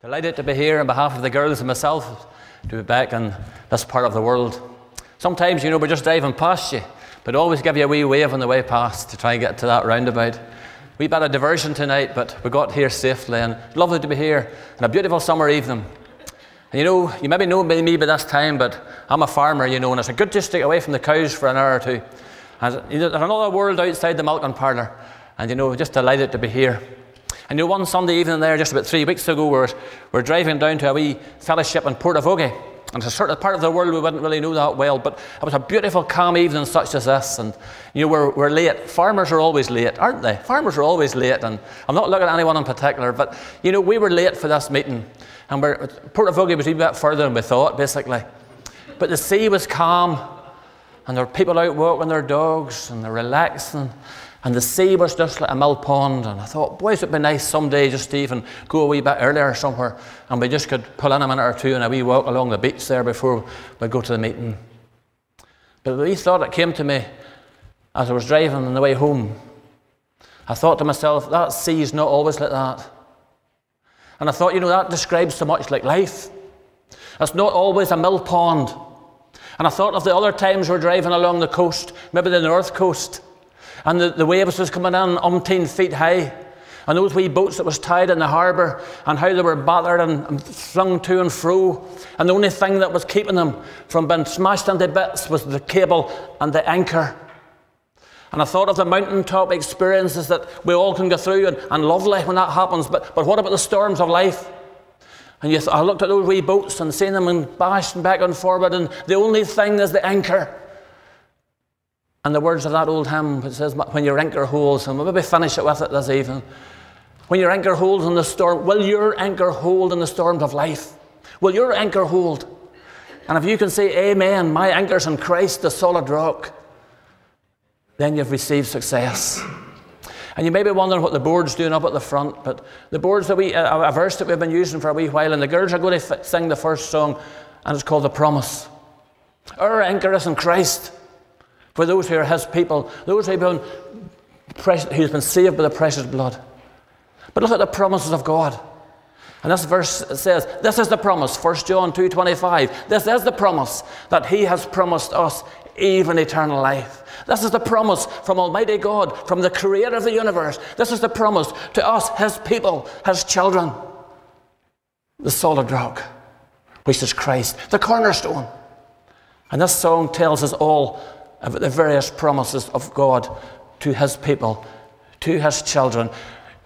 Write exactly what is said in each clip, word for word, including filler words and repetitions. Delighted to be here on behalf of the girls and myself to be back in this part of the world. Sometimes, you know, we're just driving past you, but always give you a wee wave on the way past to try and get to that roundabout. We had a diversion tonight, but we got here safely, and lovely to be here on a beautiful summer evening. And you know, you maybe know me by this time, but I'm a farmer, you know, and it's good to stick away from the cows for an hour or two. And there's another world outside the milking parlour, and you know, just delighted to be here. And you know, one Sunday evening there, just about three weeks ago, we were, we were driving down to a wee fellowship in Portavogie. And it's a sort of part of the world we wouldn't really know that well, but it was a beautiful, calm evening such as this. And you know, we're, we're late. Farmers are always late, aren't they? Farmers are always late, and I'm not looking at anyone in particular, but you know, we were late for this meeting. And we're, Portavogie was a bit further than we thought, basically. But the sea was calm, and there were people out walking their dogs, and they're relaxing. And the sea was just like a mill pond, and I thought, boy, it would be nice someday just to even go a wee bit earlier somewhere, and we just could pull in a minute or two and a wee walk along the beach there before we go to the meeting. But the wee thought that came to me as I was driving on the way home, I thought to myself, that sea's not always like that. And I thought, you know, that describes so much like life. It's not always a mill pond. And I thought of the other times we're driving along the coast, maybe the north coast, and the, the waves was coming in umpteen feet high, and those wee boats that was tied in the harbour, and how they were battered and, and flung to and fro, and the only thing that was keeping them from being smashed into bits was the cable and the anchor. And I thought of the mountaintop experiences that we all can go through, and, and lovely when that happens, but, but what about the storms of life? And you th I looked at those wee boats and seen them and bashing back and forward, and the only thing is the anchor. And the words of that old hymn, it says, when your anchor holds, and we'll maybe finish it with it this evening. When your anchor holds in the storm, will your anchor hold in the storms of life? Will your anchor hold? And if you can say, amen, my anchor's in Christ, the solid rock, then you've received success. And you may be wondering what the board's doing up at the front, but the board's a, wee, a, a verse that we've been using for a wee while, and the girls are going to sing the first song, and it's called The Promise. Our anchor is in Christ. For those who are his people, those who have been precious, who's been saved by the precious blood. But look at the promises of God. And this verse says, this is the promise, First John two twenty-five. This is the promise that he has promised us, even eternal life. This is the promise from Almighty God, from the creator of the universe. This is the promise to us, his people, his children. The solid rock, which is Christ, the cornerstone. And this song tells us all about the various promises of God to his people, to his children.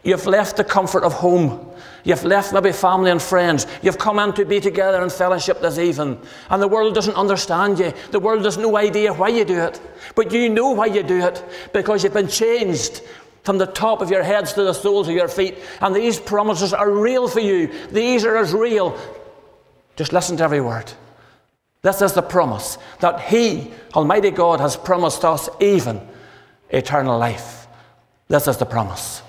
You've left the comfort of home. You've left maybe family and friends. You've come in to be together in fellowship this evening. And the world doesn't understand you. The world has no idea why you do it. But you know why you do it, because you've been changed from the top of your heads to the soles of your feet. And these promises are real for you. These are as real. Just listen to every word. This is the promise that he, Almighty God, has promised us, even eternal life. This is the promise.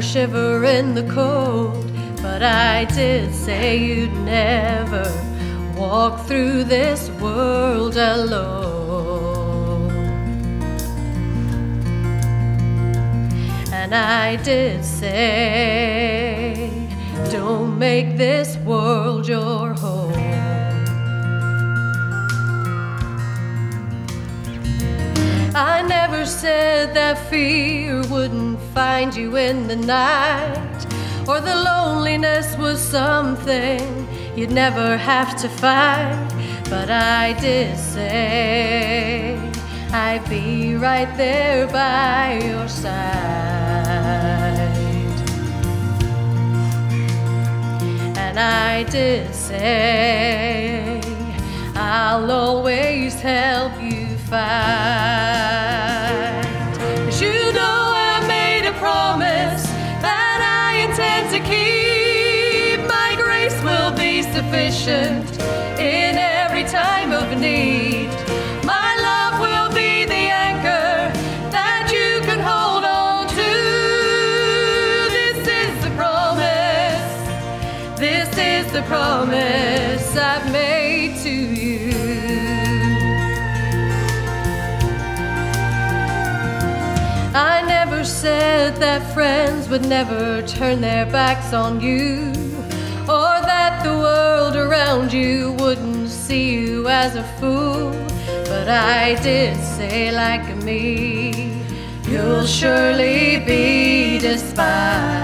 Shiver in the cold, but I did say you'd never walk through this world alone. And I did say, don't make this world your home. I never said that fear wouldn't find you in the night, or the loneliness was something you'd never have to fight. But I did say I'd be right there by your side. and I did say, I'll always help you fight. 'Cause you know I made a promise that I intend to keep. My grace will be sufficient in every time of need. My love will be the anchor that you can hold on to. This is the promise. This is the promise I've made to you. I never said that friends would never turn their backs on you, or that the world around you wouldn't see you as a fool. But I did say, like me, you'll surely be despised.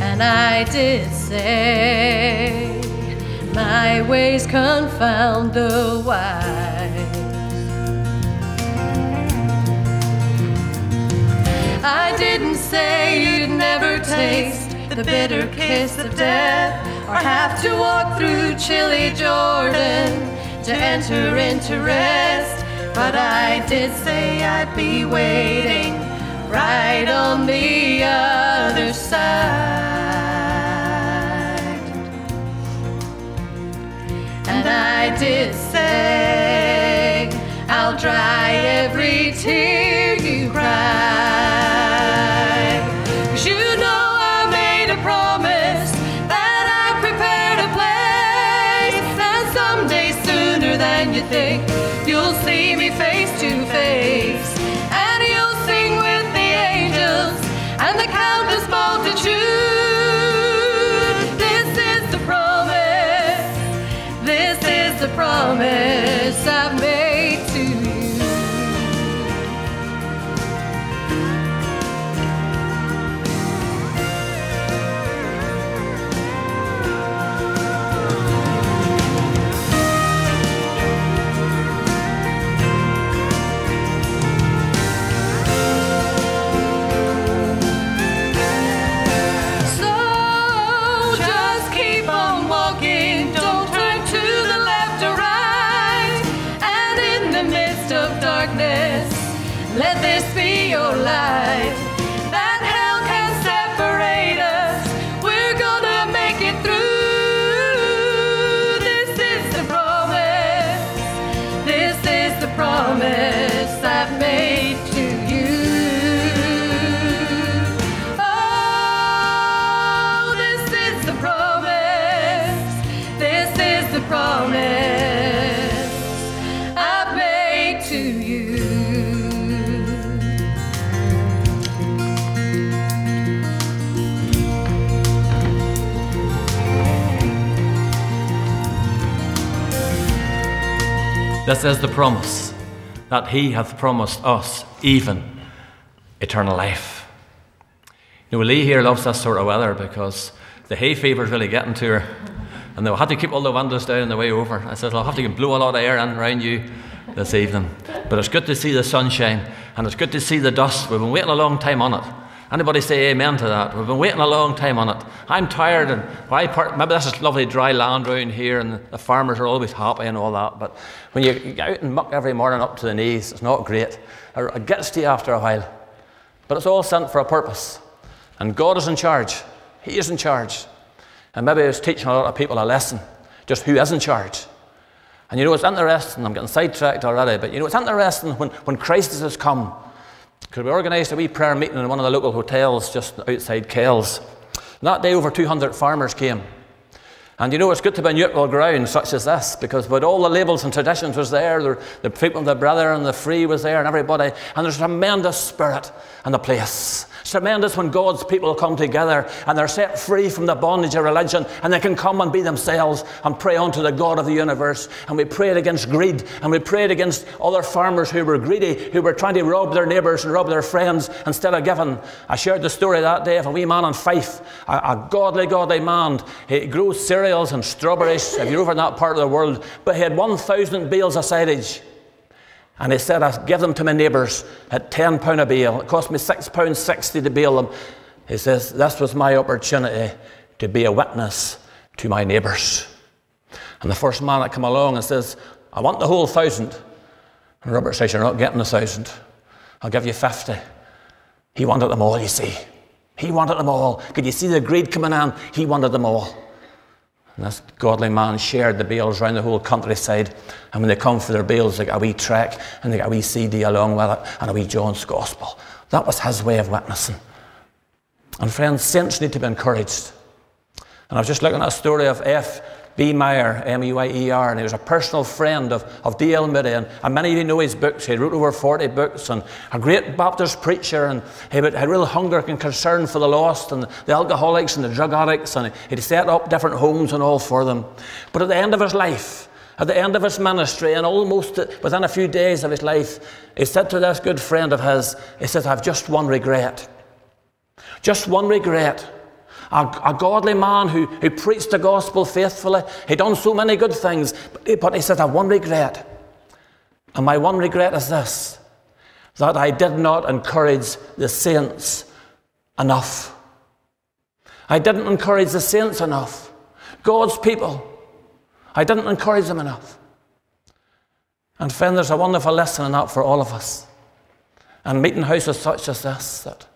And I did say, my ways confound the wise. I didn't say you'd never taste the bitter kiss of death, or have to walk through chilly Jordan to enter into rest. But I did say I'd be waiting right on the other side. And I did say I'll dry every tear you cry. You'll see me face to face, and you'll sing with the angels and the countless multitude. This is the promise. This is the promise I've made to life. That hell can separate us. We're gonna make it through. This is the promise. This is the promise I've made to you. Oh, this is the promise. This is the promise I've made to you. This is the promise that he hath promised us, even eternal life. You know, Lee here loves this sort of weather because the hay fever's really getting to her, and they'll have to keep all the windows down on the way over. I said, I'll have to blow a lot of air in around you this evening. But it's good to see the sunshine, and it's good to see the dust. We've been waiting a long time on it. Anybody say amen to that? We've been waiting a long time on it. I'm tired, and why part, maybe this is lovely dry land around here, and the farmers are always happy and all that, but when you get out in muck every morning up to the knees, it's not great. It gets to you after a while. But it's all sent for a purpose, and God is in charge. He is in charge. And maybe He's teaching a lot of people a lesson, just who is in charge. And you know, it's interesting, I'm getting sidetracked already, but you know, it's interesting when, when Christ has come. Because we organised a wee prayer meeting in one of the local hotels just outside Kells. And that day over two hundred farmers came. And you know, it's good to be on neutral ground such as this, because with all the labels and traditions was there, the, the people of the brethren, the free was there, and everybody. And there's a tremendous spirit in the place. It's tremendous when God's people come together and they're set free from the bondage of religion, and they can come and be themselves and pray unto the God of the universe. And we prayed against greed, and we prayed against other farmers who were greedy, who were trying to rob their neighbours and rob their friends instead of giving. I shared the story that day of a wee man in Fife, a, a godly, godly man. He grows cereals and strawberries, if you're over in that part of the world, but he had one thousand bales of silage. And he said, I give them to my neighbours at ten pounds a bale. It cost me six pounds sixty to bale them. He says, this was my opportunity to be a witness to my neighbours. And the first man that come along and says, I want the whole thousand. And Robert says, you're not getting a thousand. I'll give you fifty. He wanted them all, you see. He wanted them all. Could you see the greed coming on? He wanted them all. And this godly man shared the bales round the whole countryside. And when they come for their bales, they got a wee track and they got a wee C D along with it and a wee John's Gospel. That was his way of witnessing. And friends, saints need to be encouraged. And I was just looking at a story of F. B. Meyer, M E Y E R, and he was a personal friend of, of D. L. Moody, and, and many of you know his books. He wrote over forty books, and a great Baptist preacher, and he had a real hunger and concern for the lost, and the alcoholics and the drug addicts, and he'd set up different homes and all for them. But at the end of his life, at the end of his ministry, and almost within a few days of his life, he said to this good friend of his, he says, I've just one regret. Just one regret. A, a godly man who, who preached the gospel faithfully. He'd done so many good things, but, but he said, I have one regret. And my one regret is this, that I did not encourage the saints enough. I didn't encourage the saints enough. God's people. I didn't encourage them enough. And friend, there's a wonderful lesson in that for all of us. And meeting houses such as this, that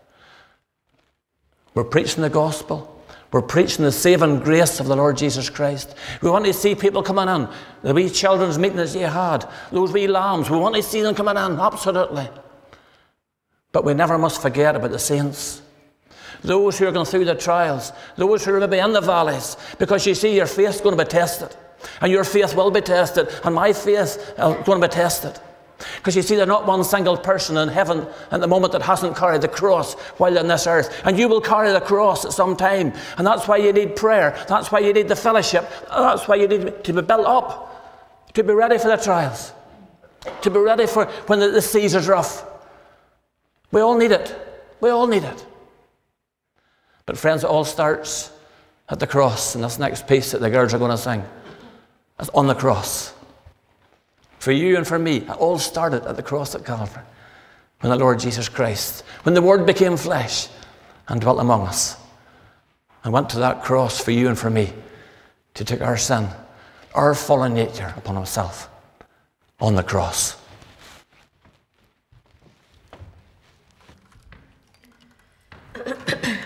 we're preaching the gospel. We're preaching the saving grace of the Lord Jesus Christ. We want to see people coming in. The wee children's meeting that you had, those wee lambs, we want to see them coming in, absolutely. But we never must forget about the saints. Those who are going through the trials, those who are maybe in the valleys, because you see your faith's going to be tested. And your faith will be tested, and my faith is going to be tested. Because you see, there's not one single person in heaven at the moment that hasn't carried the cross while on this earth. And you will carry the cross at some time. And that's why you need prayer. That's why you need the fellowship. That's why you need to be built up, to be ready for the trials, to be ready for when the, the seas are rough. We all need it. We all need it. But friends, it all starts at the cross. And this next piece that the girls are going to sing is on the cross. For you and for me, it all started at the cross at Calvary, when the Lord Jesus Christ, when the Word became flesh and dwelt among us, and went to that cross for you and for me to take our sin, our fallen nature upon Himself on the cross. I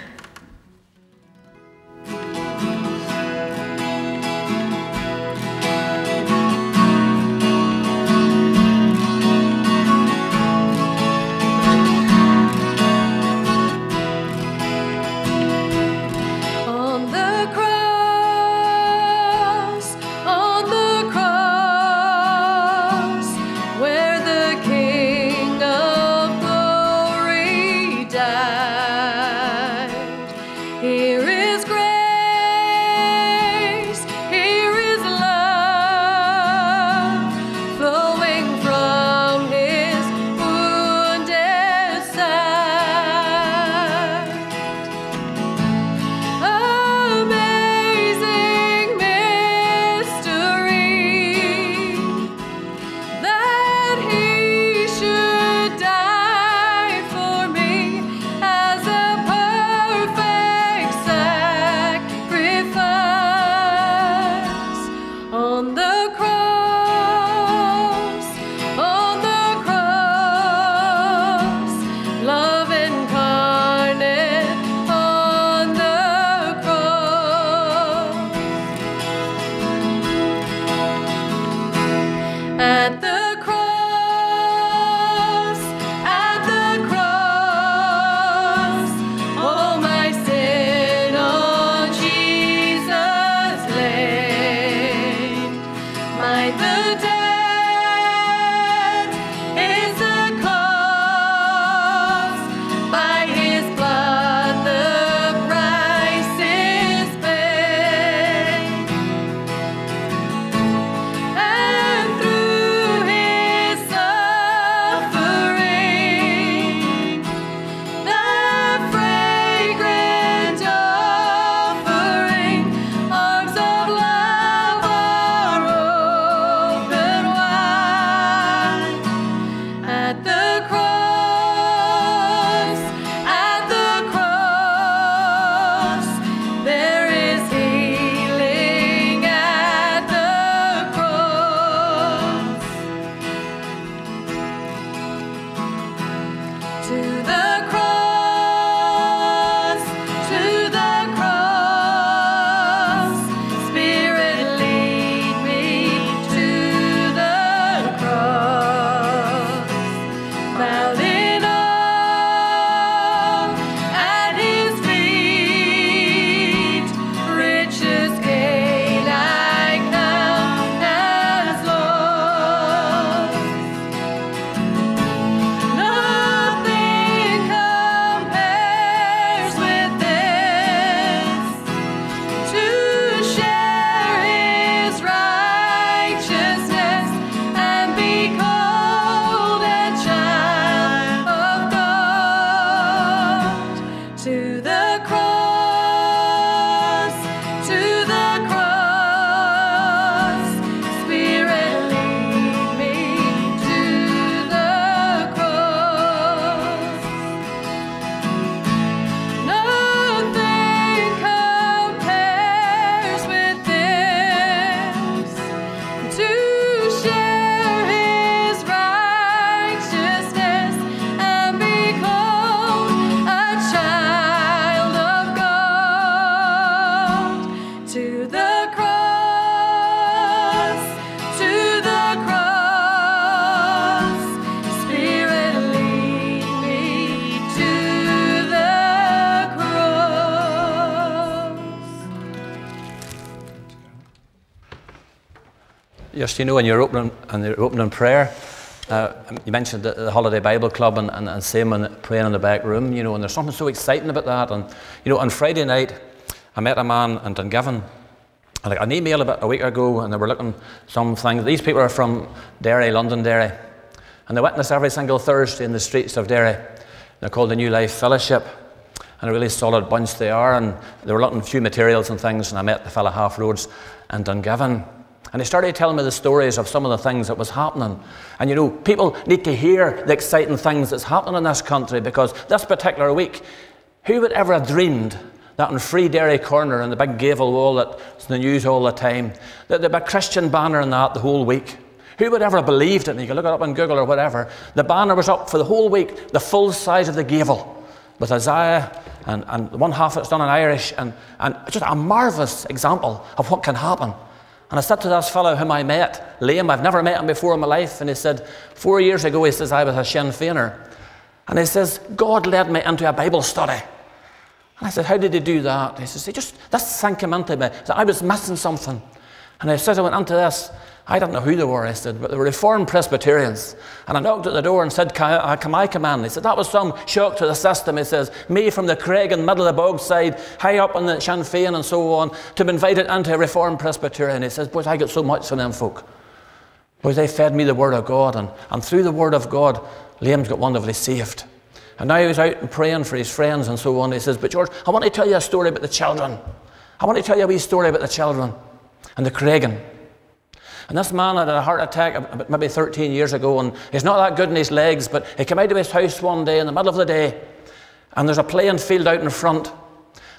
Just, you know, in your opening, in your opening prayer, uh, you mentioned the, the Holiday Bible Club and, and, and same and praying in the back room, you know, and there's something so exciting about that. And, you know, on Friday night, I met a man in Dungiven. I got an email about a week ago, and they were looking some things. These people are from Derry, London Derry, and they witness every single Thursday in the streets of Derry. They're called the New Life Fellowship, and a really solid bunch they are. And they were looking at a few materials and things, and I met the fella half roads in Dungiven. And he started telling me the stories of some of the things that was happening. And you know, people need to hear the exciting things that's happening in this country, because this particular week, who would ever have dreamed that in Free Derry Corner and the big gavel wall that's in the news all the time, that the big Christian banner and that the whole week? Who would ever have believed it? And you can look it up on Google or whatever. The banner was up for the whole week, the full size of the gavel, with Isaiah, and, and one half it's done in Irish, and, and just a marvellous example of what can happen. And I said to this fellow whom I met, Liam, I've never met him before in my life, and he said, four years ago, he says, I was a Sinn Féiner. And he says, God led me into a Bible study. And I said, how did he do that? He says, he just, this sank him into me. I said, I was missing something. And I said, I went into this, I don't know who they were, I said, but they were Reformed Presbyterians. And I knocked at the door and said, can I, can I come in? He said, that was some shock to the system. He says, me from the Creggan, middle of the Bogside, high up on the Sinn Féin and so on, to be invited into a Reformed Presbyterian. He says, boys, I get so much from them folk. Boys, they fed me the Word of God, and, and through the Word of God, Liam's got wonderfully saved. And now he was out and praying for his friends and so on. He says, but George, I want to tell you a story about the children. I want to tell you a wee story about the children and the Creggan. And this man had a heart attack about maybe thirteen years ago, and he's not that good in his legs, but he came out of his house one day in the middle of the day, and there's a playing field out in front.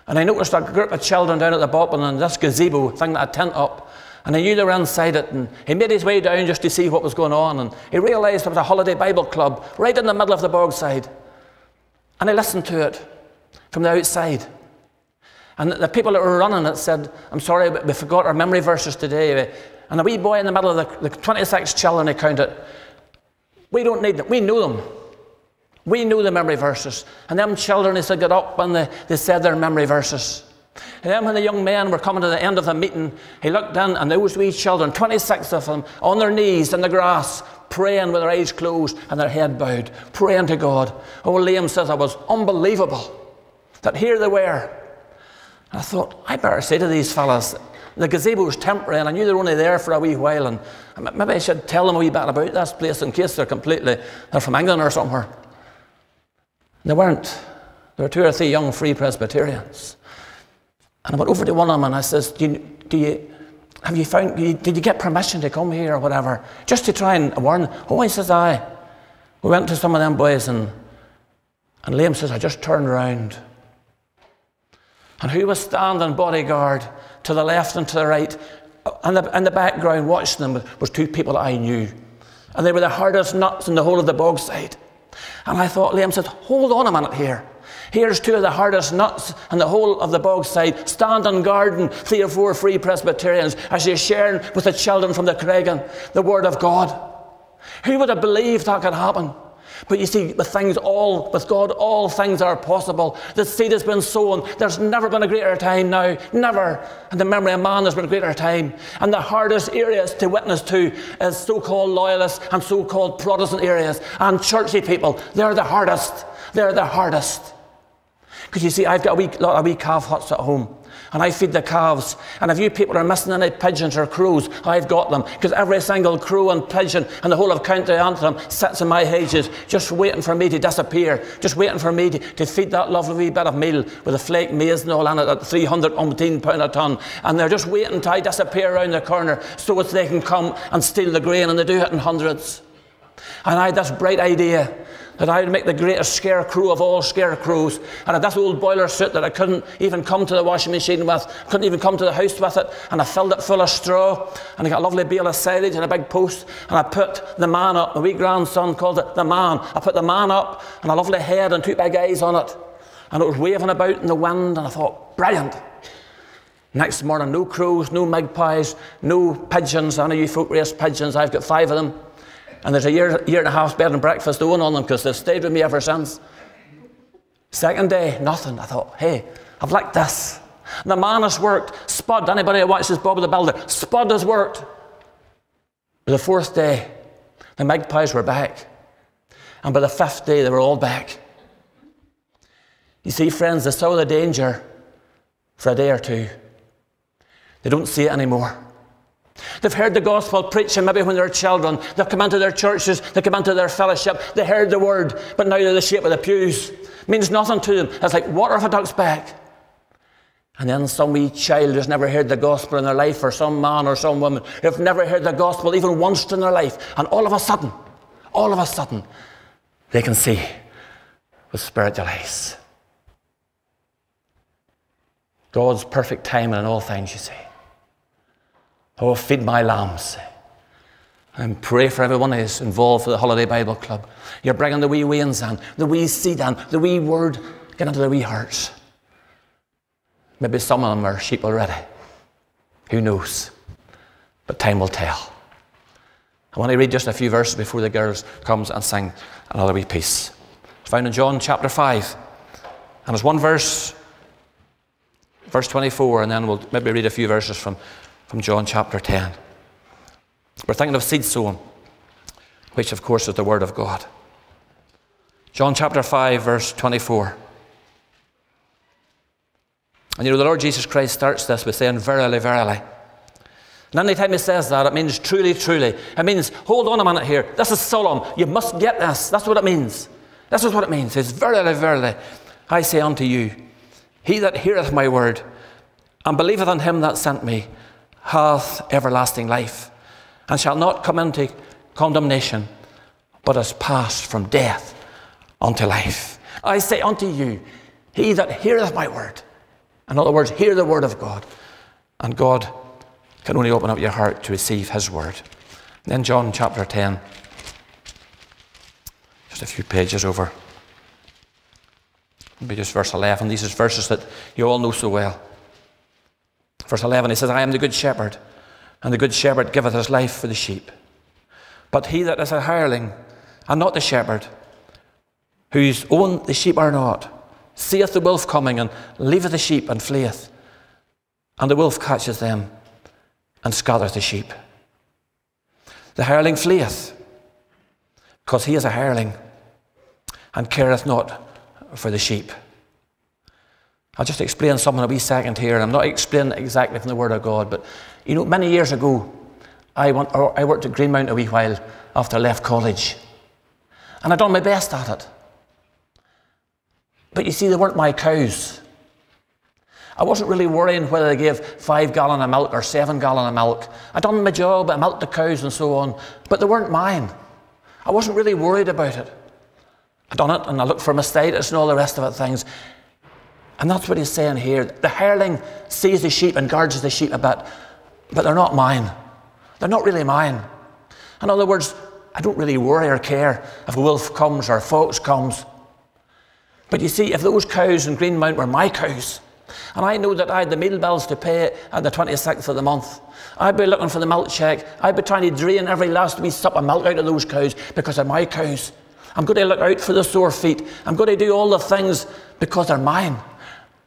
And I noticed a group of children down at the bottom and this gazebo thing that had tent up, and I knew they were inside it, and he made his way down just to see what was going on, and he realised there was a Holiday Bible Club right in the middle of the Bogside. And I listened to it from the outside. And the people that were running it said, I'm sorry, we forgot our memory verses today. And the wee boy in the middle of the, the twenty-six children, he counted, we don't need them. We knew them. We knew the memory verses. And them children, they said, got up and they, they said their memory verses. And then when the young men were coming to the end of the meeting, he looked in, and those wee children, twenty-six of them, on their knees in the grass, praying with their eyes closed and their head bowed, praying to God. Oh, Liam says, it was unbelievable that here they were. And I thought, I better say to these fellas, the gazebo was temporary, and I knew they were only there for a wee while, and maybe I should tell them a wee bit about this place in case they're completely, they're from England or somewhere. And they weren't. There were two or three young Free Presbyterians. And I went over to one of them and I says, do you, do you Have you found, did you get permission to come here or whatever? Just to try and warn. Oh, he says, aye. We went to some of them boys, and, and Liam says, I just turned round. And who was standing bodyguard to the left and to the right? And the, in the background watching them was two people that I knew. And they were the hardest nuts in the whole of the Bogside. And I thought, Liam said, hold on a minute here. Here's two of the hardest nuts in the whole of the Bogside, standing guarding three or four Free Presbyterians as they're sharing with the children from the Creggan the Word of God. Who would have believed that could happen? But you see, with things all, with God, all things are possible. The seed has been sown. There's never been a greater time now, never. In the memory of man, there's been a greater time. And the hardest areas to witness to is so-called loyalists and so-called Protestant areas and churchy people. They're the hardest. They're the hardest. Because you see, I've got a wee, lot of wee calf huts at home, and I feed the calves. And if you people are missing any pigeons or crows, I've got them. Because every single crow and pigeon in the whole of County Antrim sits in my hedges, just waiting for me to disappear, just waiting for me to, to feed that lovely wee bit of meal with a flake maize and all in it at three hundred umpteen pound a tonne. And they're just waiting till I disappear around the corner so that they can come and steal the grain, and they do it in hundreds. And I had this bright idea that I would make the greatest scarecrow of all scarecrows. And I had this old boiler suit that I couldn't even come to the washing machine with, couldn't even come to the house with it, and I filled it full of straw, and I got a lovely bale of silage and a big post, and I put the man up. My wee grandson called it the man. I put the man up, and a lovely head and two big eyes on it, and it was waving about in the wind, and I thought, brilliant. Next morning, no crows, no magpies, no pigeons. I know you folk race pigeons, I've got five of them. And there's a year, year and a half bed and breakfast owing on them, because they've stayed with me ever since. Second day, nothing. I thought, hey, I've liked this. And the man has worked. Spud, anybody who watches Bob the Builder, Spud has worked. By the fourth day, the magpies were back. And by the fifth day, they were all back. You see, friends, they saw the danger for a day or two. They don't see it anymore. They've heard the gospel preaching maybe when they were children. They've come into their churches. They've come into their fellowship. They heard the word, but now they're the shape of the pews. It means nothing to them. It's like water off a duck's back. And then some wee child who's never heard the gospel in their life, or some man or some woman who've never heard the gospel even once in their life, and all of a sudden, all of a sudden, they can see with spiritual eyes. God's perfect timing in all things, you see. Oh, feed my lambs. And pray for everyone who's involved for the Holiday Bible Club. You're bringing the wee wains in, the wee seed in, the wee word, get into the wee hearts. Maybe some of them are sheep already. Who knows? But time will tell. I want to read just a few verses before the girls comes and sing another wee piece. It's found in John chapter five. And there's one verse, verse twenty-four, and then we'll maybe read a few verses from, from John chapter ten. We're thinking of seed sown, which of course is the word of God. John chapter five, verse twenty-four. And you know, the Lord Jesus Christ starts this with saying, verily, verily. And any time he says that, it means truly, truly. It means, hold on a minute here. This is solemn. You must get this. That's what it means. This is what it means. It's verily, verily, I say unto you, he that heareth my word and believeth on him that sent me hath everlasting life, and shall not come into condemnation, but is passed from death unto life. I say unto you, he that heareth my word. In other words, hear the word of God, and God can only open up your heart to receive his word. And then John chapter ten, just a few pages over. Maybe just verse eleven. These are verses that you all know so well. Verse eleven, he says, I am the good shepherd, and the good shepherd giveth his life for the sheep. But he that is a hireling, and not the shepherd, whose own the sheep are not, seeth the wolf coming, and leaveth the sheep, and fleeth. And the wolf catcheth them, and scattereth the sheep. The hireling fleeth, because he is a hireling, and careth not for the sheep. I'll just explain something a wee second here, and I'm not explaining exactly from the Word of God, but you know, many years ago, I, went, or I worked at Greenmount a wee while after I left college, and I'd done my best at it. But you see, they weren't my cows. I wasn't really worrying whether they gave five gallon of milk or seven gallon of milk. I'd done my job, I milked the cows and so on, but they weren't mine. I wasn't really worried about it. I'd done it and I looked for mastitis and all the rest of it things. And that's what he's saying here. The hireling sees the sheep and guards the sheep a bit, but they're not mine. They're not really mine. In other words, I don't really worry or care if a wolf comes or a fox comes. But you see, if those cows in Greenmount were my cows, and I knew that I had the meal bills to pay on the twenty-sixth of the month, I'd be looking for the milk check. I'd be trying to drain every last wee sup of milk out of those cows because they're my cows. I'm going to look out for the sore feet. I'm going to do all the things because they're mine.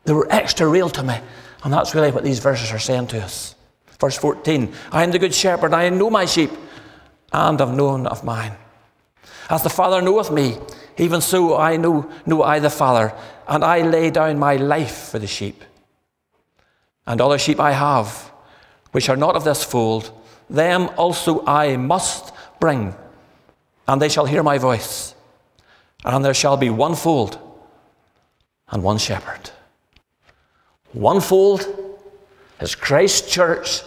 They were extra real to me. And that's really what these verses are saying to us. Verse fourteen, I am the good shepherd, I know my sheep, and have known of mine. As the Father knoweth me, even so I know, know I the Father, and I lay down my life for the sheep. And other sheep I have, which are not of this fold, them also I must bring, and they shall hear my voice. And there shall be one fold and one shepherd. One fold is Christ's church,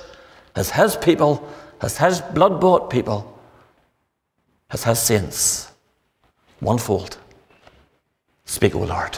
is his people, is his blood-bought people, is his saints. One fold. Speak, O Lord.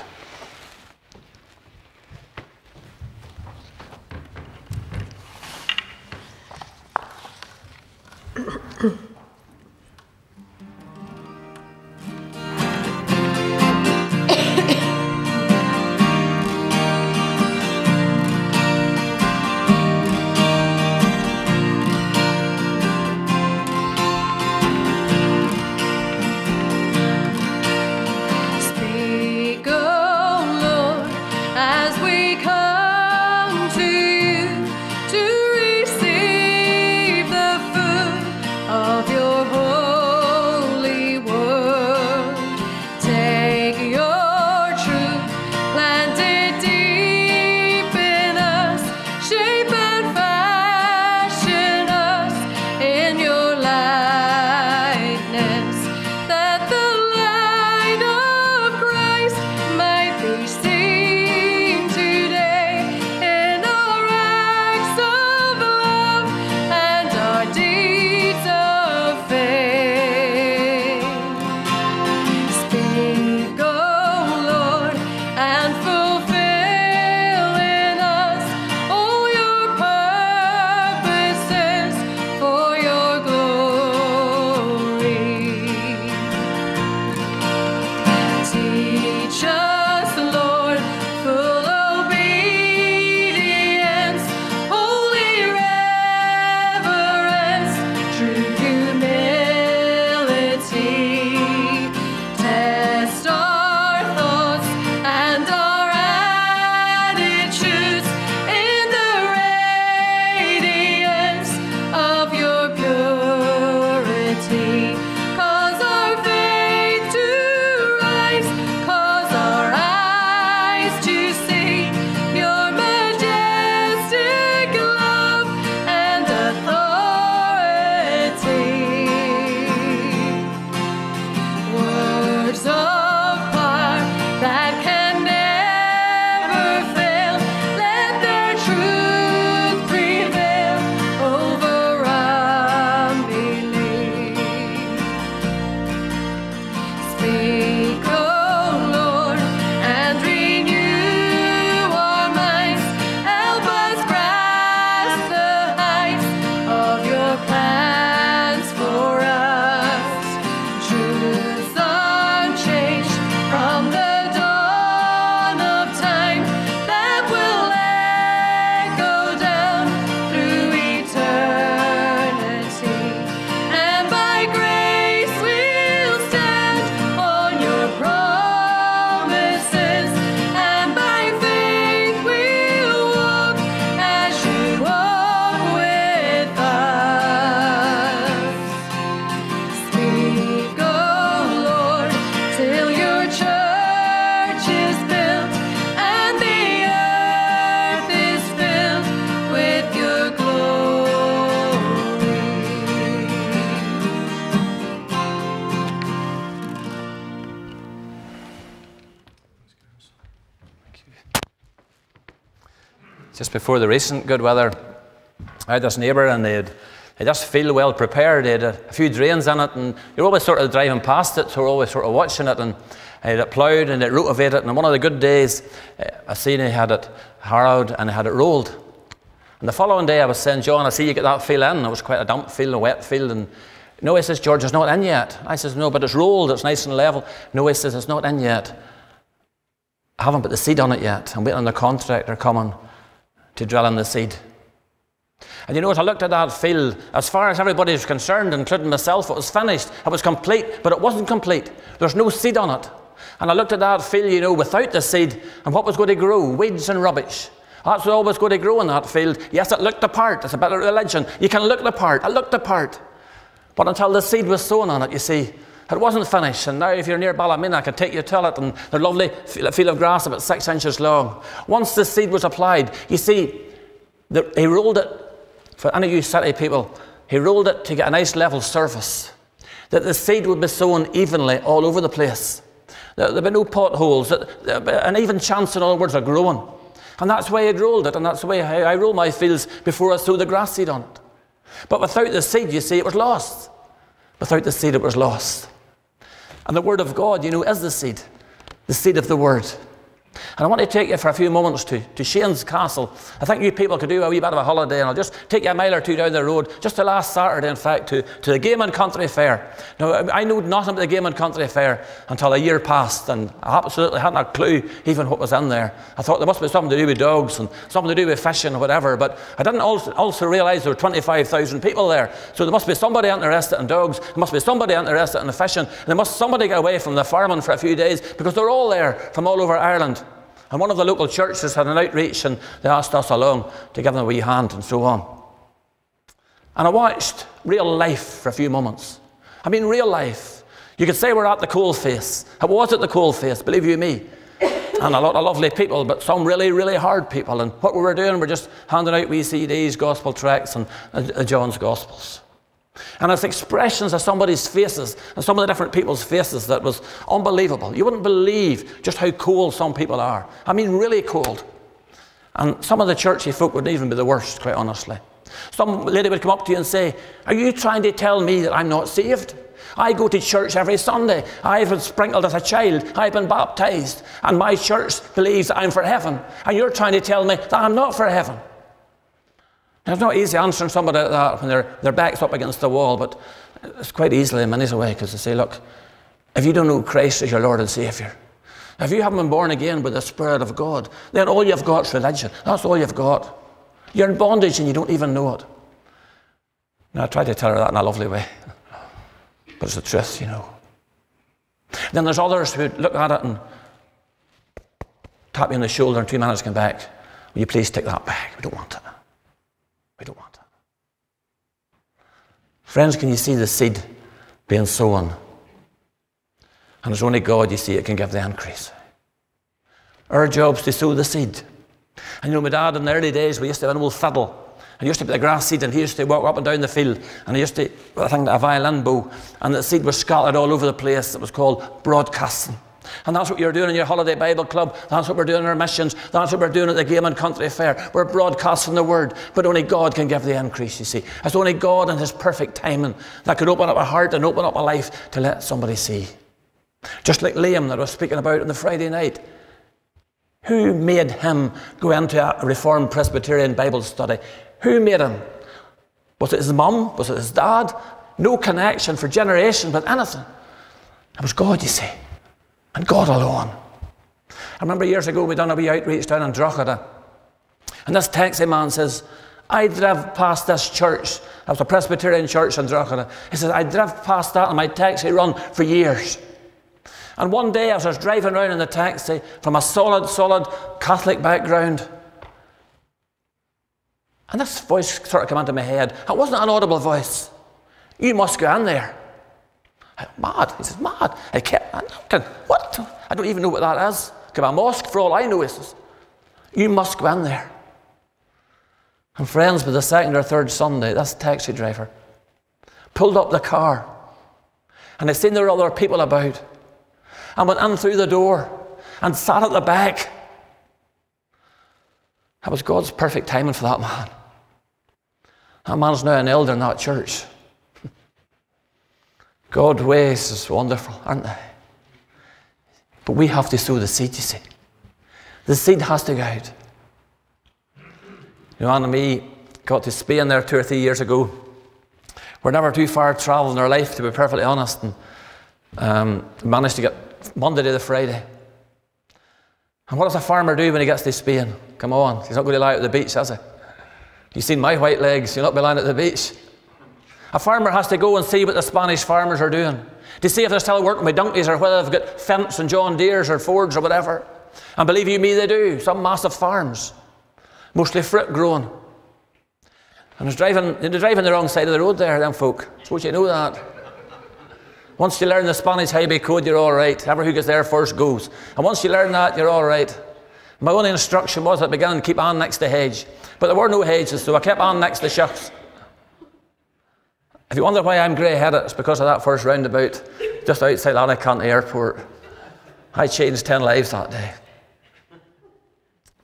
Oh. just before the recent good weather. I had this neighbour and they'd, they just feel well prepared. They had a few drains in it, and you're always sort of driving past it, so we're always sort of watching it, and I had it ploughed and it rotovated, and on one of the good days, I seen they had it harrowed and they had it rolled. And the following day I was saying, John, I see you get that field in. It was quite a damp field, a wet field, and no, he says, George, it's not in yet. I says, no, but it's rolled, it's nice and level. No, he says, it's not in yet. I haven't put the seed on it yet. I'm waiting on the contractor coming to drill in the seed. And you know what, I looked at that field, as far as everybody was concerned, including myself, it was finished, it was complete, but it wasn't complete. There's no seed on it. And I looked at that field, you know, without the seed, and what was going to grow? Weeds and rubbish. That's what was going to grow in that field. Yes, it looked the part. It's a bit of religion. You can look the part. It looked the part. But until the seed was sown on it, you see, it wasn't finished. And now if you're near Ballymena, I can take you to it, and the lovely field of grass about six inches long. Once the seed was applied, you see, the, he rolled it, for any of you city people, he rolled it to get a nice level surface, that the seed would be sown evenly all over the place. There'd be no potholes, an even chance, in other words, of growing. And that's why I'd rolled it, and that's the way I roll my fields before I sow the grass seed on it. But without the seed, you see, it was lost. Without the seed, it was lost. And the Word of God, you know, is the seed, the seed of the Word. And I want to take you for a few moments to, to Shane's Castle. I think you people could do a wee bit of a holiday, and I'll just take you a mile or two down the road, just the last Saturday, in fact, to, to the Game and Country Fair. Now, I knew nothing about the Game and Country Fair until a year passed, and I absolutely hadn't a clue even what was in there. I thought there must be something to do with dogs and something to do with fishing or whatever, but I didn't also, also realise there were twenty-five thousand people there. So there must be somebody interested in dogs, there must be somebody interested in fishing, and there must somebody get away from the farming for a few days, because they're all there from all over Ireland. And one of the local churches had an outreach, and they asked us along to give them a wee hand and so on. And I watched real life for a few moments. I mean, real life. You could say we're at the coalface. It was at the coalface, believe you me. And a lot of lovely people, but some really, really hard people. And what we were doing, we were just handing out wee C Ds, gospel tracts, and uh, John's Gospels. And it's expressions of somebody's faces, and some of the different people's faces, that was unbelievable. You wouldn't believe just how cold some people are. I mean, really cold. And some of the churchy folk wouldn't even be the worst, quite honestly. Some lady would come up to you and say, are you trying to tell me that I'm not saved? I go to church every Sunday. I've been sprinkled as a child. I've been baptized. And my church believes I'm for heaven. And you're trying to tell me that I'm not for heaven. Now, it's not easy answering somebody like that when their, their back's up against the wall, but it's quite easily in many ways, because they say, look, if you don't know Christ as your Lord and Saviour, if you haven't been born again with the Spirit of God, then all you've got is religion. That's all you've got. You're in bondage and you don't even know it. Now, I tried to tell her that in a lovely way, but it's the truth, you know. Then there's others who look at it and tap you on the shoulder, and two minutes come back. Will you please take that back? We don't want it. We don't want it. Friends, can you see the seed being sown? And it's only God, you see, it can give the increase. Our job's to sow the seed. And you know, my dad, in the early days, we used to have an old fiddle. And he used to put the grass seed, and he used to walk up and down the field. And he used to, I think, a violin bow. And the seed was scattered all over the place. It was called broadcasting. And that's what you're doing in your holiday Bible club. That's what we're doing in our missions. That's what we're doing at the Game and Country Fair. We're broadcasting the Word. But only God can give the increase, you see. It's only God and His perfect timing that could open up a heart and open up a life to let somebody see. Just like Liam that I was speaking about on the Friday night. Who made him go into a Reformed Presbyterian Bible study? Who made him? Was it his mum? Was it his dad? No connection for generations with anything. It was God, you see. And God alone. I remember years ago we done a wee outreach down in Drogheda. And this taxi man says, I drive past this church. That was a Presbyterian church in Drogheda. He says, I drive past that in my taxi run for years. And one day as I was driving around in the taxi from a solid, solid Catholic background. And this voice sort of came into my head. It wasn't an audible voice. You must go in there. Mad. He says, mad. I kept, I what? I don't even know what that is. Could be a mosque for all I know. He says, you must go in there. And friends, by the second or third Sunday, this taxi driver pulled up the car, and I seen there were other people about, and went in through the door and sat at the back. It was God's perfect timing for that man. That man's now an elder in that church. God's ways is wonderful, aren't they? But we have to sow the seed, you see. The seed has to go out. You know, Anne and me got to Spain there two or three years ago. We're never too far travelling in our life, to be perfectly honest, and um, managed to get Monday to the Friday. And what does a farmer do when he gets to Spain? Come on, he's not going to lie at the beach, has he? You've seen my white legs, you'll not be lying at the beach. A farmer has to go and see what the Spanish farmers are doing, to see if they're still working with donkeys or whether they've got Fents and John Deeres or Fords or whatever. And believe you me, they do. Some massive farms, mostly fruit growing. And they're driving, they're driving the wrong side of the road there, them folk. I suppose you know that. Once you learn the Spanish highway code, you're all right. Whoever who gets there first goes. And once you learn that, you're all right. My only instruction was that I began to keep on next to hedge. But there were no hedges, so I kept on next to shafts. If you wonder why I'm grey-headed, it's because of that first roundabout just outside Alicante Airport. I changed ten lives that day.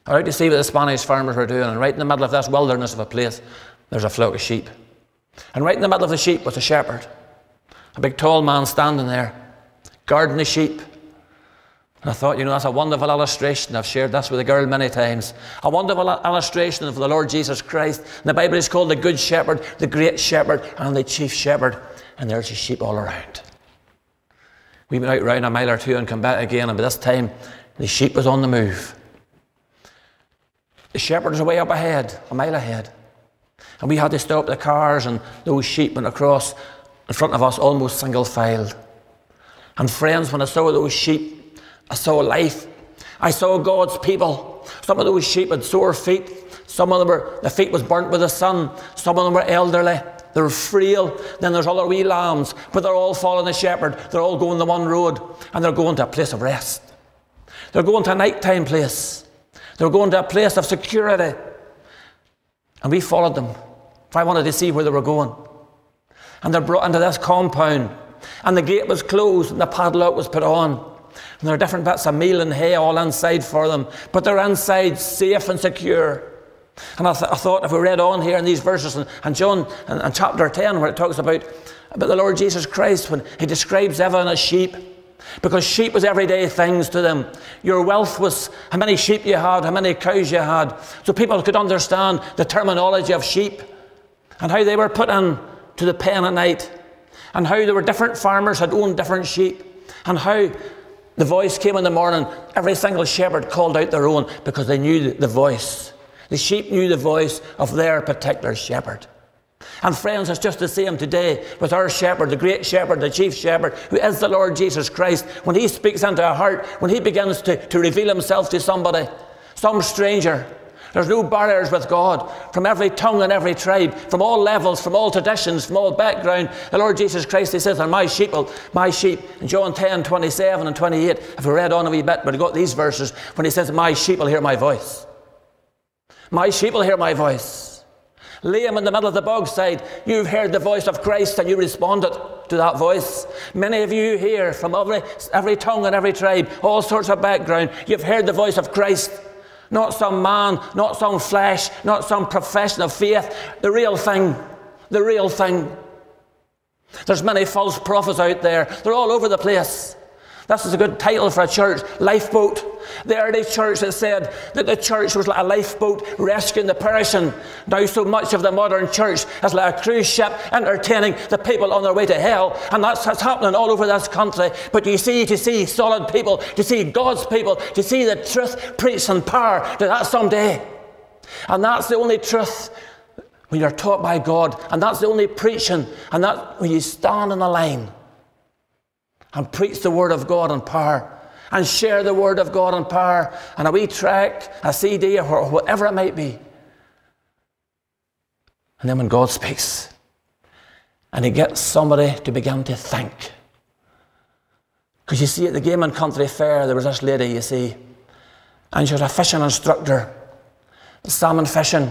I went out to see what the Spanish farmers were doing, and right in the middle of this wilderness of a place, there's a flock of sheep. And right in the middle of the sheep was a shepherd, a big tall man standing there, guarding the sheep. And I thought, you know, that's a wonderful illustration. I've shared this with a girl many times. A wonderful illustration of the Lord Jesus Christ. And the Bible is called the Good Shepherd, the Great Shepherd, and the Chief Shepherd. And there's the sheep all around. We went out round a mile or two and come back again, and by this time, the sheep was on the move. The shepherd was way up ahead, a mile ahead. And we had to stop the cars, and those sheep went across in front of us, almost single file. And friends, when I saw those sheep, I saw life. I saw God's people. Some of those sheep had sore feet. Some of them were, the feet was burnt with the sun. Some of them were elderly. They were frail. Then there's other wee lambs, but they're all following the shepherd. They're all going the one road, and they're going to a place of rest. They're going to a nighttime place. They're going to a place of security. And we followed them, for I wanted to see where they were going. And they're brought into this compound, and the gate was closed, and the padlock was put on. And there are different bits of meal and hay all inside for them, but they're inside, safe and secure. And I, th I thought, if we read on here in these verses, and, and John, and, and chapter ten, where it talks about, about the Lord Jesus Christ, when he describes everyone as sheep, because sheep was everyday things to them. Your wealth was how many sheep you had, how many cows you had. So people could understand the terminology of sheep and how they were put in to the pen at night and how there were different farmers had owned different sheep and how the voice came in the morning. Every single shepherd called out their own because they knew the voice. The sheep knew the voice of their particular shepherd. And friends, it's just the same today with our shepherd, the great shepherd, the chief shepherd, who is the Lord Jesus Christ. When he speaks into a heart, when he begins to, to reveal himself to somebody, some stranger, there's no barriers with God. From every tongue and every tribe, from all levels, from all traditions, from all background, the Lord Jesus Christ, he says, "And my sheep, will, my sheep." In John ten, twenty-seven and twenty-eight, if we read on a wee bit, but we got these verses, when he says, "My sheep will hear my voice." My sheep will hear my voice. Lay him in the middle of the Bogside. You've heard the voice of Christ and you responded to that voice. Many of you here from every, every tongue and every tribe, all sorts of background, you've heard the voice of Christ. Not some man, not some flesh, not some profession of faith. The real thing, the real thing. There's many false prophets out there. They're all over the place. This is a good title for a church, Lifeboat. The early church that said that the church was like a lifeboat rescuing the perishing. Now so much of the modern church is like a cruise ship entertaining the people on their way to hell. And that's what's happening all over this country. But you see, to see solid people, to see God's people, to see the truth preached in power, to that someday. And that's the only truth when you're taught by God. And that's the only preaching. And that's when you stand in the line and preach the Word of God in power, and share the Word of God in power, and a wee tract, a C D, or whatever it might be. And then when God speaks, and he gets somebody to begin to think. Because you see, at the Game and Country Fair, there was this lady, you see, and she was a fishing instructor, salmon fishing.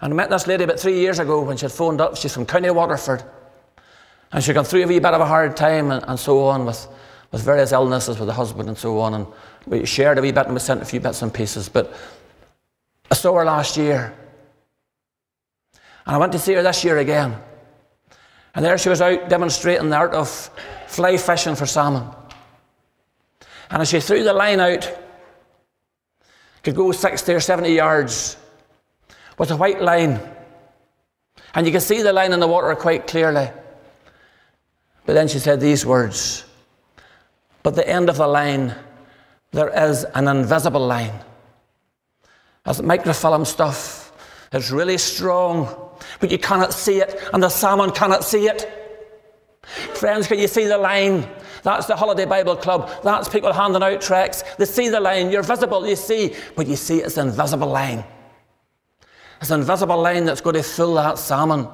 And I met this lady about three years ago when she had phoned up. She's from County Waterford. And she'd gone through a wee bit of a hard time and, and so on with, with various illnesses with the husband and so on. And we shared a wee bit and we sent a few bits and pieces. But I saw her last year. And I went to see her this year again. And there she was out demonstrating the art of fly fishing for salmon. And as she threw the line out, could go sixty or seventy yards with a white line. And you could see the line in the water quite clearly. But then she said these words, "But the end of the line, there is an invisible line." That's microfilm stuff. It's really strong, but you cannot see it, and the salmon cannot see it. Friends, can you see the line? That's the Holiday Bible Club. That's people handing out tracts. They see the line. You're visible, you see, but you see it's an invisible line. It's an invisible line that's going to fill that salmon.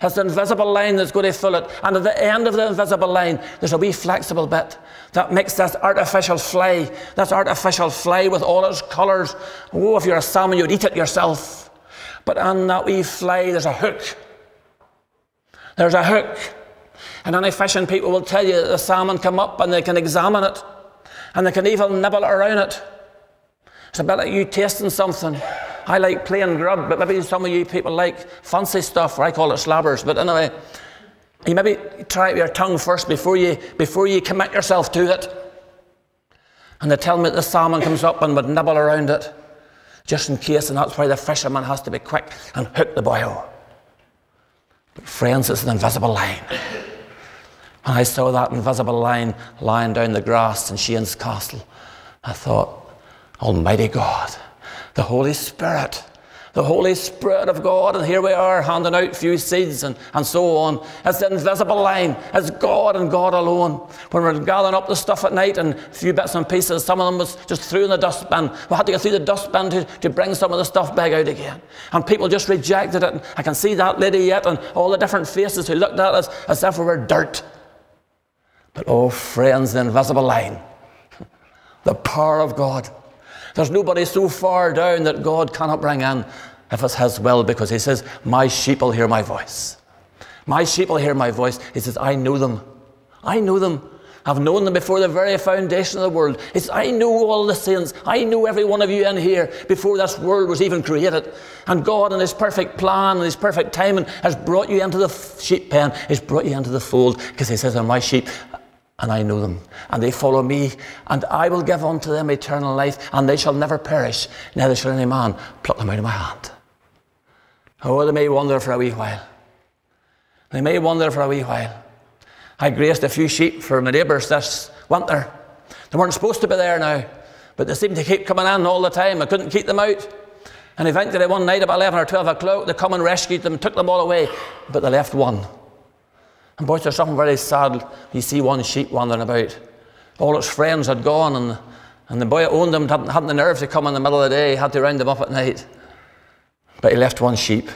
It's the invisible line that's going to fill it. And at the end of the invisible line, there's a wee flexible bit that makes this artificial fly, this artificial fly with all its colours. Oh, if you're a salmon, you'd eat it yourself. But on that wee fly, there's a hook. There's a hook. And any fishing people will tell you that the salmon come up and they can examine it. And they can even nibble around it. It's a bit like you tasting something. I like plain grub, but maybe some of you people like fancy stuff, or I call it slabbers. But anyway, you maybe try it with your tongue first before you, before you commit yourself to it. And they tell me that the salmon comes up and would nibble around it, just in case, and that's why the fisherman has to be quick and hook the boyo. But friends, it's an invisible line. When I saw that invisible line lying down the grass in Shane's Castle, I thought, Almighty God, the Holy Spirit, the Holy Spirit of God, and here we are handing out few seeds and, and so on. It's the invisible line. It's God and God alone. When we were gathering up the stuff at night and a few bits and pieces, some of them was just through in the dustbin. We had to go through the dustbin to, to bring some of the stuff back out again. And people just rejected it. And I can see that lady yet and all the different faces who looked at us as if we were dirt. But oh friends, the invisible line, the power of God. There's nobody so far down that God cannot bring in if it's his will, because he says, my sheep will hear my voice. My sheep will hear my voice. He says, I know them. I know them. I've known them before the very foundation of the world. He says, I know all the saints. I know every one of you in here before this world was even created. And God in his perfect plan and his perfect timing has brought you into the sheep pen. He's brought you into the fold, because he says, they're my sheep. And I know them, and they follow me, and I will give unto them eternal life, and they shall never perish, neither shall any man pluck them out of my hand. Oh, they may wander for a wee while. They may wander for a wee while. I grazed a few sheep for my neighbours this winter. They weren't supposed to be there now, but they seemed to keep coming in all the time. I couldn't keep them out. And eventually one night about eleven or twelve o'clock, they come and rescued them, took them all away, but they left one. And boys, there's something very sad. You see one sheep wandering about. All its friends had gone, and, and the boy that owned them hadn't, hadn't the nerve to come in the middle of the day. He had to round them up at night. But he left one sheep.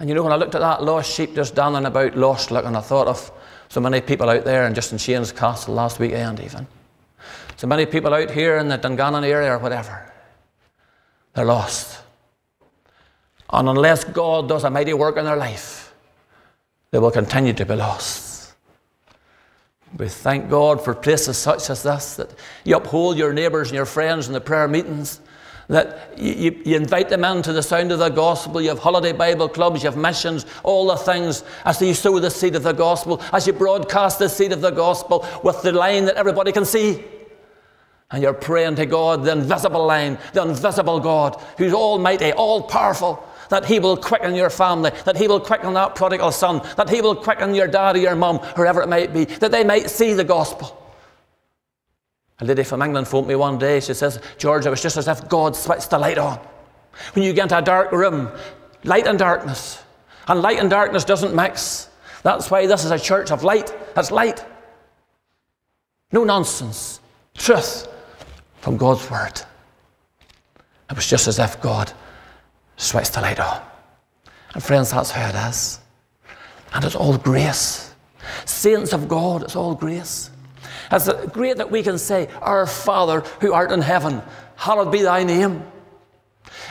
And you know, when I looked at that lost sheep just dandling about, lost looking, I thought of so many people out there, and just in Shane's Castle last weekend even. So many people out here in the Dungannon area or whatever. They're lost. And unless God does a mighty work in their life, they will continue to be lost. We thank God for places such as this, that you uphold your neighbours and your friends in the prayer meetings, that you, you invite them in to the sound of the gospel. You have holiday Bible clubs, you have missions, all the things. As you sow the seed of the gospel, as you broadcast the seed of the gospel with the line that everybody can see. And you're praying to God, the invisible line, the invisible God, who's almighty, all-powerful, that he will quicken your family, that he will quicken that prodigal son, that he will quicken your dad or your mum, whoever it might be, that they might see the gospel. A lady from England phoned me one day. She says, George, it was just as if God switched the light on. When you get into a dark room, light and darkness. And light and darkness doesn't mix. That's why this is a church of light. That's light. No nonsense. Truth from God's word. It was just as if God switch the light on. And friends, that's how it is. And it's all grace. Saints of God, it's all grace. It's great that we can say, Our Father who art in heaven, hallowed be thy name.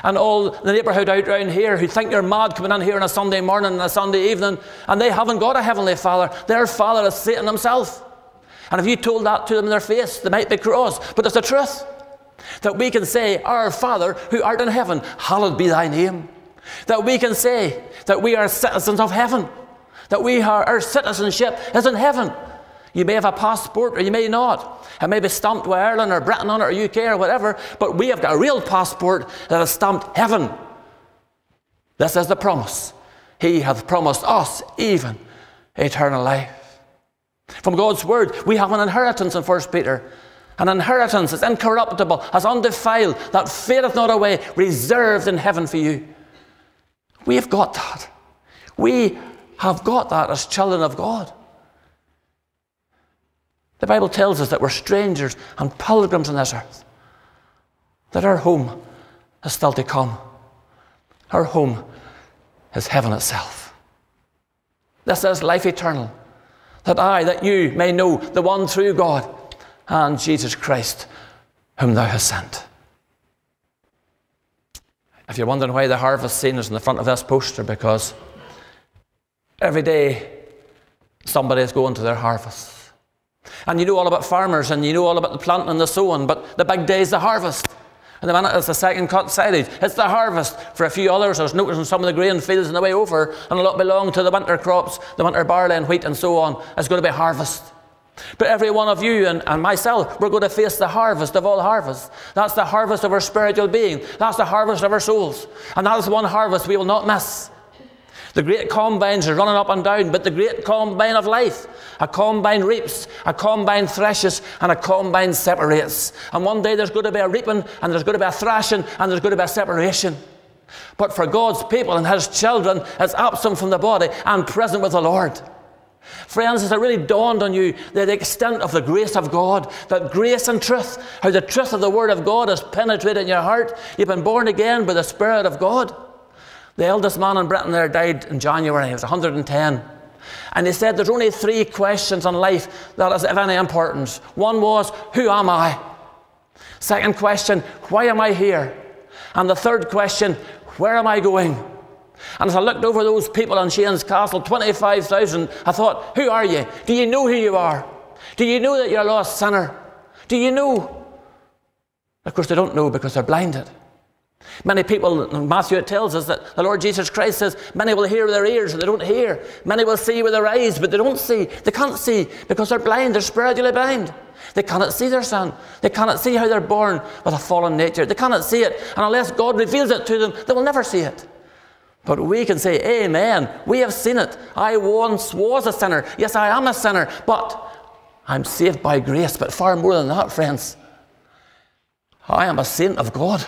And all the neighbourhood out round here who think you're mad coming in here on a Sunday morning and a Sunday evening, and they haven't got a heavenly Father. Their father is Satan himself. And if you told that to them in their face, they might be cross. But it's the truth. That we can say, Our Father who art in heaven, hallowed be thy name. That we can say that we are citizens of heaven. That we are, our citizenship is in heaven. You may have a passport or you may not. It may be stamped with Ireland or Britain on it or U K or whatever, but we have got a real passport that is stamped heaven. This is the promise. He hath promised us even eternal life. From God's word, we have an inheritance in First Peter. An inheritance that's incorruptible, that's undefiled, that fadeth not away, reserved in heaven for you. We have got that. We have got that as children of God. The Bible tells us that we're strangers and pilgrims on this earth. That our home is still to come. Our home is heaven itself. This is life eternal. That I, that you may know the one true God and Jesus Christ, whom thou hast sent. If you're wondering why the harvest scene is in the front of this poster, because every day somebody is going to their harvest. And you know all about farmers, and you know all about the planting and the sowing, but the big day is the harvest. And the minute it's the second cut silage, it's the harvest. For a few others, I was noticing some of the grain fields on the way over, and a lot belong to the winter crops, the winter barley and wheat and so on. It's going to be harvest. But every one of you and, and myself, we're going to face the harvest of all harvests. That's the harvest of our spiritual being. That's the harvest of our souls. And that is one harvest we will not miss. The great combines are running up and down, but the great combine of life. A combine reaps, a combine threshes, and a combine separates. And one day there's going to be a reaping, and there's going to be a thrashing, and there's going to be a separation. But for God's people and his children, it's absent from the body and present with the Lord. Friends, has it really dawned on you the extent of the grace of God, that grace and truth, how the truth of the Word of God has penetrated in your heart? You've been born again by the Spirit of God. The eldest man in Britain there died in January. He was one hundred and ten. And he said there's only three questions in life that is of any importance. One was, who am I? Second question, why am I here? And the third question, where am I going? And as I looked over those people in Shane's Castle, twenty-five thousand, I thought, who are you? Do you know who you are? Do you know that you're a lost sinner? Do you know? Of course, they don't know because they're blinded. Many people, Matthew tells us that the Lord Jesus Christ says, many will hear with their ears, but they don't hear. Many will see with their eyes, but they don't see. They can't see because they're blind. They're spiritually blind. They cannot see their sin. They cannot see how they're born with a fallen nature. They cannot see it. And unless God reveals it to them, they will never see it. But we can say, amen, we have seen it. I once was a sinner. Yes, I am a sinner, but I'm saved by grace. But far more than that, friends, I am a saint of God.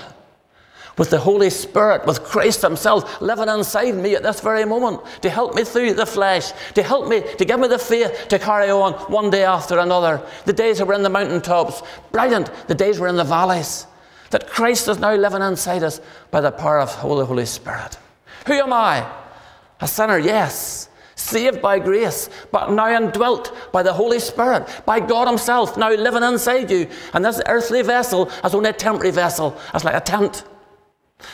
With the Holy Spirit, with Christ himself living inside me at this very moment to help me through the flesh, to help me, to give me the faith to carry on one day after another. The days that were in the mountaintops, brilliant. The days were in the valleys. That Christ is now living inside us by the power of the Holy, Holy Spirit. Who am I? A sinner, yes. Saved by grace, but now indwelt by the Holy Spirit, by God himself, now living inside you. And this earthly vessel is only a temporary vessel. It's like a tent.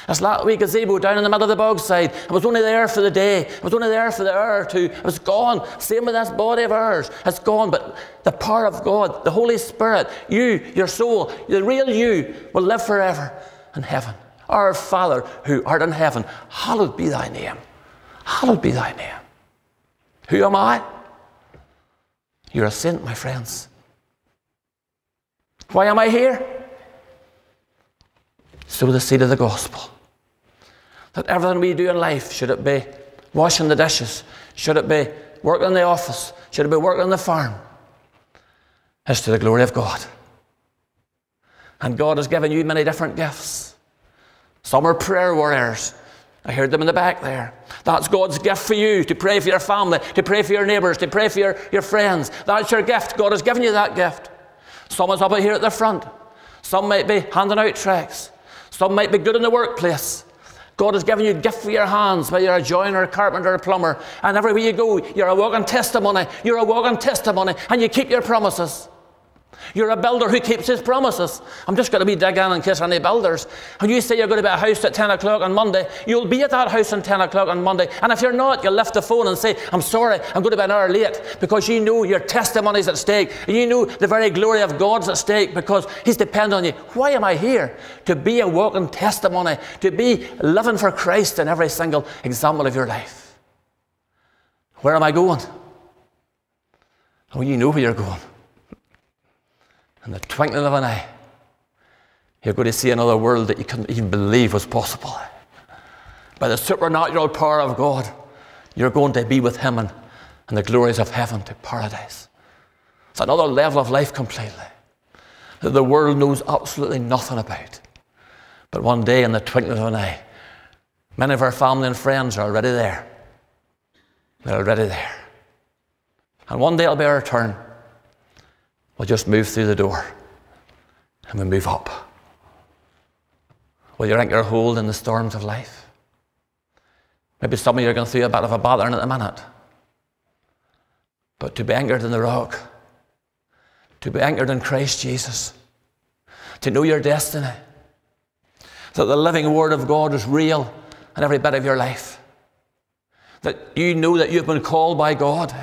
It's like a wee gazebo down in the middle of the Bogside. It was only there for the day. It was only there for the hour or two. It was gone. Same with this body of ours. It's gone. But the power of God, the Holy Spirit, you, your soul, the real you, will live forever in heaven. Our Father who art in heaven, hallowed be thy name. Hallowed be thy name. Who am I? You're a saint, my friends. Why am I here? Sow the seed of the gospel. That everything we do in life, should it be washing the dishes, should it be working in the office, should it be working on the farm, is to the glory of God. And God has given you many different gifts. Some are prayer warriors. I heard them in the back there. That's God's gift for you, to pray for your family, to pray for your neighbours, to pray for your, your friends. That's your gift. God has given you that gift. Some is up here at the front. Some might be handing out tracts. Some might be good in the workplace. God has given you a gift for your hands, whether you're a joiner, a carpenter, a plumber. And everywhere you go, you're a walking testimony. You're a walking testimony, and you keep your promises. You're a builder who keeps his promises. I'm just going to be digging in case any builders. When you say you're going to be at a house at ten o'clock on Monday, you'll be at that house at ten o'clock on Monday. And if you're not, you'll lift the phone and say, I'm sorry, I'm going to be an hour late, because you know your testimony's at stake. You know the very glory of God's at stake, because he's dependent on you. Why am I here? To be a walking testimony, to be living for Christ in every single example of your life. Where am I going? Oh, you know where you're going. In the twinkling of an eye, you're going to see another world that you couldn't even believe was possible. By the supernatural power of God, you're going to be with him in, in the glories of heaven, to paradise. It's another level of life completely that the world knows absolutely nothing about. But one day, in the twinkling of an eye, many of our family and friends are already there. They're already there. And one day it'll be our turn. We'll just move through the door and we move up. Will you anchor hold in the storms of life? Maybe some of you are going through a bit of a battering at the minute. But to be anchored in the rock, to be anchored in Christ Jesus, to know your destiny, that the living Word of God is real in every bit of your life, that you know that you've been called by God.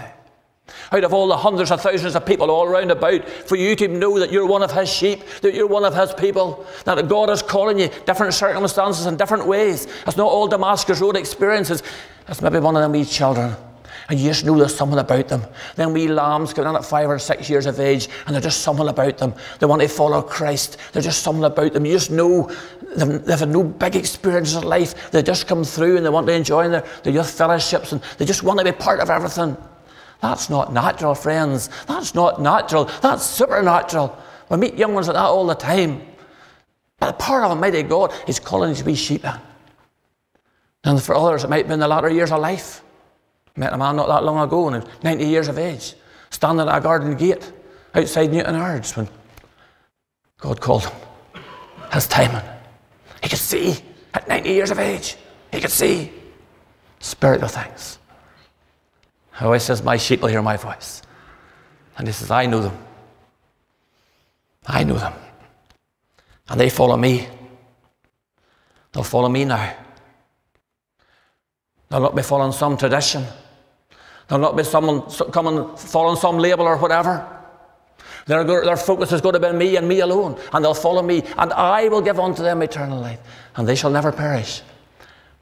Out of all the hundreds of thousands of people all round about, for you to know that you're one of his sheep, that you're one of his people, that God is calling you, different circumstances and different ways. It's not all Damascus Road experiences. It's maybe one of them wee children, and you just know there's something about them. Then wee lambs coming in at five or six years of age, and there's just something about them. They want to follow Christ. There's just something about them. You just know they've, they've had no big experiences in life. They just come through and they want to enjoy their, their youth fellowships, and they just want to be part of everything. That's not natural, friends. That's not natural. That's supernatural. We meet young ones like that all the time. But the power of Almighty God is calling us to be sheep. And for others, it might be in the latter years of life. I met a man not that long ago, and ninety years of age, standing at a garden gate outside Newton Ards when God called him. His timing. He could see at ninety years of age. He could see spiritual things. I always says, my sheep will hear my voice. And he says, I know them. I know them. And they follow me. They'll follow me now. They'll not be following some tradition. They'll not be someone coming following some label or whatever. Their, their focus is going to be on me and me alone. And they'll follow me. And I will give unto them eternal life. And they shall never perish.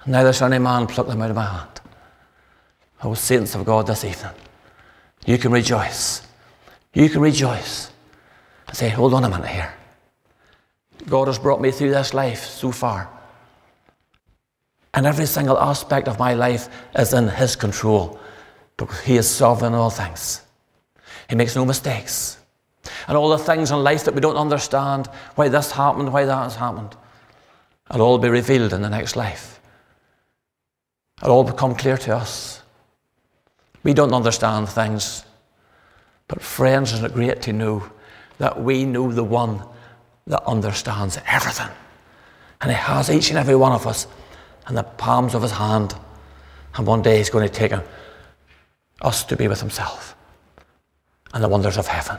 And neither shall any man pluck them out of my hand. Oh, saints of God, this evening, you can rejoice. You can rejoice and say, hold on a minute here. God has brought me through this life so far. And every single aspect of my life is in his control, because he is sovereign in all things. He makes no mistakes. And all the things in life that we don't understand, why this happened, why that has happened, it'll all be revealed in the next life. It'll all become clear to us. We don't understand things. But friends, isn't it great to know that we know the one that understands everything? And he has each and every one of us in the palms of his hand. And one day he's going to take us to be with himself and the wonders of heaven.